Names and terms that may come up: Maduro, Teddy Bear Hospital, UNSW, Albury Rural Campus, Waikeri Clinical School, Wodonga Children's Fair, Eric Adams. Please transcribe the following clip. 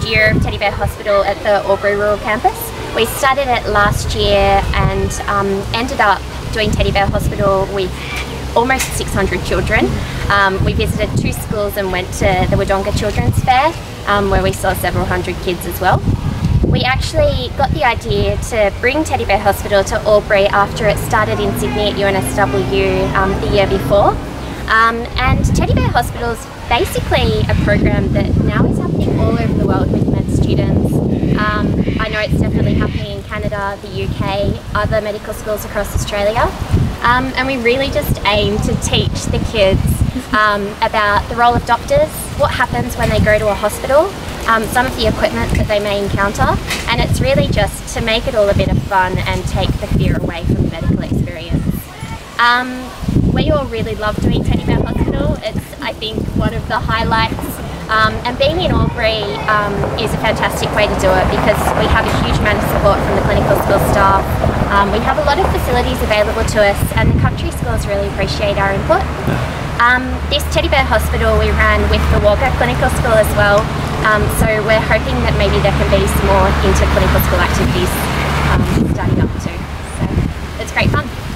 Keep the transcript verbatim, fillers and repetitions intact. second year of Teddy Bear Hospital at the Albury Rural Campus. We started it last year and um, ended up doing Teddy Bear Hospital with almost six hundred children. Um, we visited two schools and went to the Wodonga Children's Fair um, where we saw several hundred kids as well. We actually got the idea to bring Teddy Bear Hospital to Albury after it started in Sydney at U N S W um, the year before. Um, and Teddy Bear Hospital is basically a program that now is happening all over the world with med students. Um, I know it's definitely happening in Canada, the U K, other medical schools across Australia. Um, and we really just aim to teach the kids um, about the role of doctors, what happens when they go to a hospital, Um, some of the equipment that they may encounter, and it's really just to make it all a bit of fun and take the fear away from the medical experience. Um, we all really love doing Teddy Bear Hospital. It's, I think, one of the highlights, um, and being in Albury um, is a fantastic way to do it because we have a huge amount of support from the clinical school staff. Um, we have a lot of facilities available to us, and the country schools really appreciate our input. Um, this Teddy Bear Hospital we ran with the Waikeri Clinical School as well. Um, so we're hoping that maybe there can be some more interclinical school activities um, starting up too. So it's great fun.